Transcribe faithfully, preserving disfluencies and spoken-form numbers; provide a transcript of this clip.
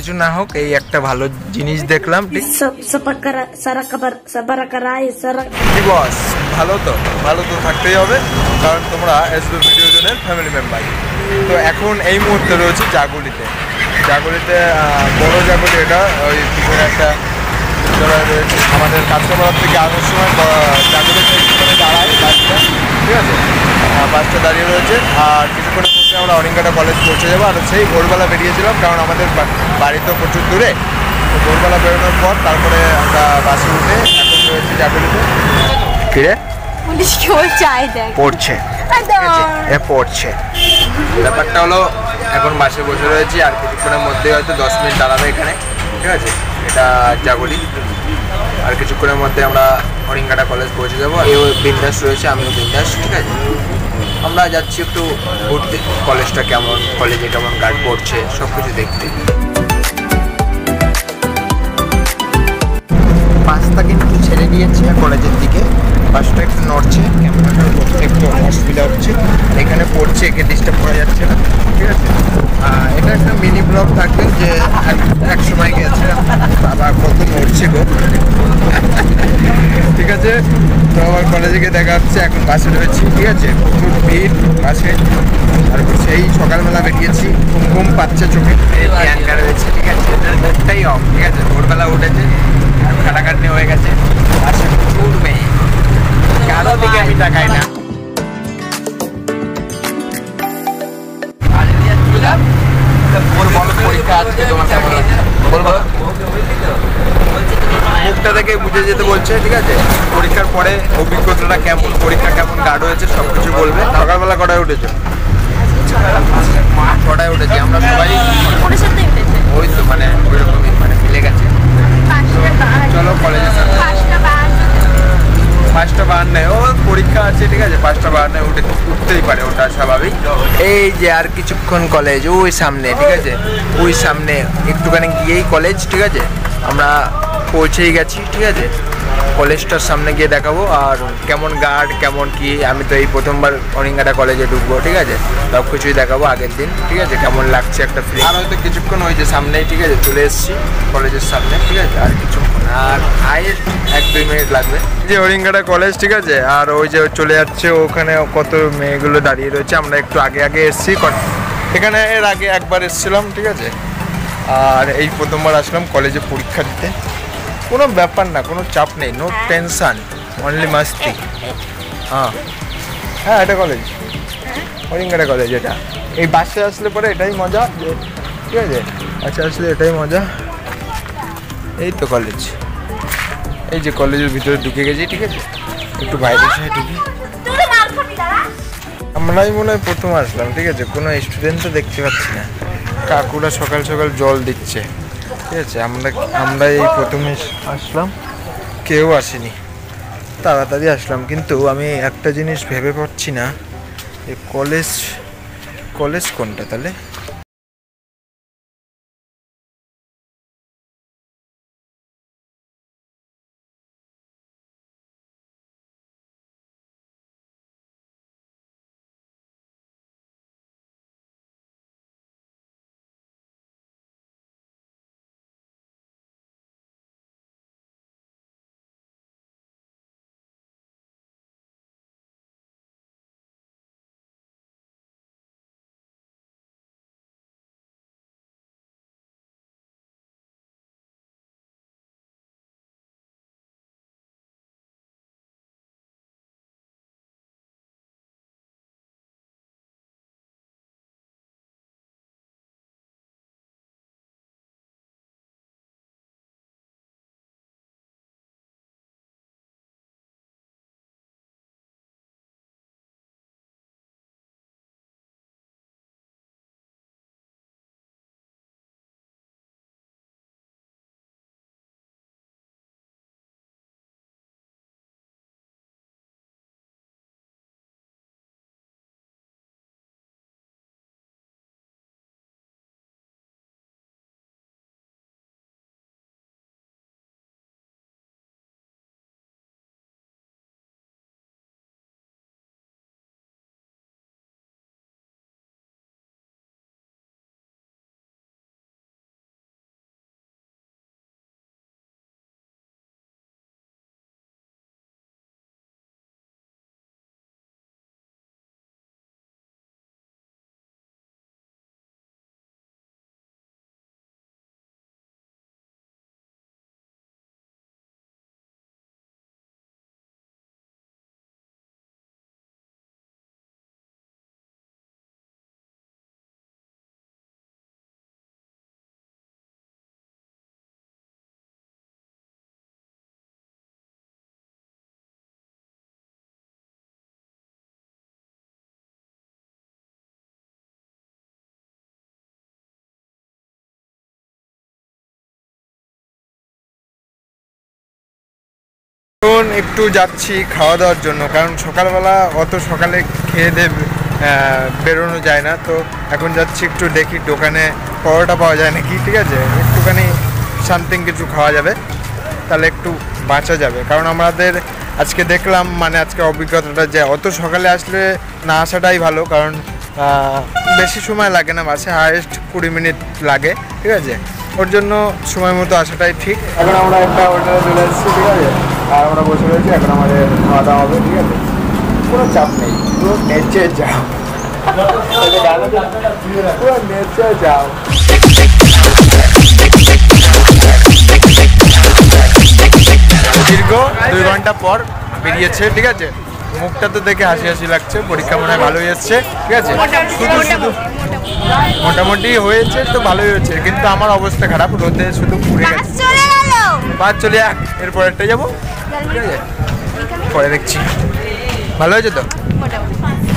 কিছু না হোক এই একটা ভালো জিনিস দেখলাম। বস ভালো তো ভালো তো থাকতেই হবে, কারণ তোমরা এসবি ভিডিও জনের ফ্যামিলি মেম্বার। তো এখন এই মুহূর্তে রয়েছে জাগুলিতে, জাগুলিতে বড় জাগুলি, এটা ওই পিছনে একটা রয়েছে আমাদের কাছাপাড়ার থেকে আসার সময় জাগুলিতে পিছনে দাঁড়ায় বাচ্চা, ঠিক আছে বাচ্চা দাঁড়িয়ে রয়েছে। আর কিছুক্ষণ আমরা অরিঙ্গাটা কলেজ পৌঁছে যাবো। আর সেই ভোরবেলা বেরিয়েছিলাম, কারণ আমাদের বাড়ি তো প্রচুর দূরে। তো ভোরবেলা বেরোনোর পর তারপরে আমরা বাসে উঠে এখন রয়েছে জাগুলিতে। ফিরে পড়ছে পড়ছে ব্যাপারটা হলো এখন বাসে বসে রয়েছি, আর কিছুক্ষণের মধ্যে হয়তো দশ মিনিট দাঁড়াবে এখানে, ঠিক আছে এটা জাগুলি। আর কিছুক্ষণের মধ্যে আমরা অরিঙ্গাটা কলেজ পৌঁছে যাবো। এও বিন্দাস রয়েছে, আমিও বিন্দাস, ঠিক আছে। আমরা যাচ্ছি একটু ঘুরতে, কলেজটা কেমন, কলেজে কেমন গার্ড পড়ছে সব কিছু দেখতে। বাসটা কিন্তু ছেড়ে দিয়েছে কলেজের দিকে, বাসটা একটু নড়ছে, ক্যামেরাটা একটু অসুবিধা হচ্ছে, এখানে পড়ছে, একে ডিস্টার্ব করা যাচ্ছে না, ঠিক আছে। এটা একটা মিনি ব্লগ থাকবে যে এক সময় গেছে বাবা কত নড়ছে গো, ঠিক আছে। তো আবার কলেজে গিয়ে দেখা হচ্ছে, এখন বাসে রয়েছি, ঠিক আছে প্রচুর ভিড় বাসে। তারপর সেই সকালবেলা বেরিয়েছি, ঘুম ঘুম পাচ্ছে চোখে, প্রিয়াঙ্কা রয়েছে, ঠিক আছে একটাই অফ, ঠিক আছে ভোরবেলা উঠেছে, কাটাকাটি হয়ে গেছে, বাসে প্রচুর মেয়ে, কারো দিকে আমি তাকাই না। মুখটা থেকে বুঝে যেতে বলছে, ঠিক আছে পরীক্ষার পরে অভিজ্ঞতাটা কেমন, পরীক্ষা কেমন গার্ড হয়েছে সব কিছু বলবে। সকালবেলা কটায় উঠেছে? কটায় উঠেছে আমরা সবাই ওই তো মানে ওইরকমই মানে মিলে গেছে। চলো কলেজে পাঁচটা বাহান্নায় ও পরীক্ষা আছে, ঠিক আছে পাঁচটা বাহান্নায় উঠে উঠতেই পারে, ওটা স্বাভাবিক। এই যে আর কিছুক্ষণ কলেজ ওই সামনে, ঠিক আছে ওই সামনে একটুখানি গিয়েই কলেজ, ঠিক আছে আমরা পৌঁছেই গেছি, ঠিক আছে কলেজটার সামনে গিয়ে দেখাবো আর কেমন গার্ড কেমন কি। আমি তো এই প্রথমবার অরিঙ্গাটা কলেজে ঢুকবো, ঠিক আছে সব কিছুই দেখাবো আগের দিন, ঠিক আছে কেমন লাগছে একটা ফিল। আর হয়তো কিছুক্ষণ হয়েছে সামনেই, ঠিক আছে চলে এসেছি কলেজের সামনে, ঠিক আছে আর কিছুক্ষণ আর হাইয়েস্ট এক দুই মিনিট লাগবে। যে অরিঙ্গাটা কলেজ, ঠিক আছে আর ওই যে চলে যাচ্ছে ওখানে কত মেয়েগুলো দাঁড়িয়ে রয়েছে। আমরা একটু আগে আগে এসেছি, এখানে এর আগে একবার এসেছিলাম, ঠিক আছে আর এই প্রথমবার আসলাম কলেজে পরীক্ষা দিতে। কোনো ব্যাপার না, কোনো চাপ নেই, নো টেনশান, অনলি মাস্তি। হ্যাঁ হ্যাঁ এটা কলেজ, অরিঙ্গাটা কলেজ। এটা এই বাসে আসলে পরে এটাই মজা, ঠিক আছে আচ্ছা আসলে এটাই মজা। এই তো কলেজ, এই যে কলেজের ভিতরে ঢুকে গেছি, ঠিক আছে একটু বাইরে সাইড ঢুকি। আমরাই মনে হয় প্রথম আসলাম, ঠিক আছে কোনো স্টুডেন্ট তো দেখতে পাচ্ছি না। কাকুরা সকাল সকাল জল দিচ্ছে, ঠিক আছে আমরা আমরা এই প্রথমে আসলাম, কেউ আসেনি, তাড়াতাড়ি আসলাম। কিন্তু আমি একটা জিনিস ভেবে পাচ্ছি না এই কলেজ কলেজ কোনটা তাহলে। এখন একটু যাচ্ছি খাওয়া দাওয়ার জন্য, কারণ সকালবেলা অত সকালে খেয়ে দিয়ে বেরোনো যায় না। তো এখন যাচ্ছি একটু দেখি দোকানে পরোটা পাওয়া যায় নাকি, ঠিক আছে, একটুখানি সামথিং কিছু খাওয়া যাবে, তাহলে একটু বাঁচা যাবে। কারণ আমাদের আজকে দেখলাম মানে আজকে অভিজ্ঞতাটা যে অত সকালে আসলে না আসাটাই ভালো, কারণ বেশি সময় লাগে না, মাসে হায়েস্ট কুড়ি মিনিট লাগে, ঠিক আছে, ওর জন্য সময় মতো আসাটাই ঠিক। এখন আমরা একটা হোটেলে চলে এসেছি, ঠিক আছে, আর আমরা বসে রয়েছি, এখন আমাদের খাওয়া দাওয়া হবে, ঠিক আছে, কোনো চাপ নেই, পুরো নেচে যাও, পুরো নেচে যাও। দীর্ঘ দুই ঘন্টা পর বেরিয়েছে, ঠিক আছে, মুখটা তো দেখে হাসি হাসি লাগছে, পরীক্ষা মনে হয় ভালোই এসছে, ঠিক আছে, শুধু শুধু মোটামুটি হয়েছে, তো ভালোই হয়েছে, কিন্তু আমার অবস্থা খারাপ, রোদে শুধু পুড়ে গেছে। বাদ চলে যাক, এরপর একটা যাবো, ঠিক আছে, পরে দেখছি। ভালো হয়েছে তো?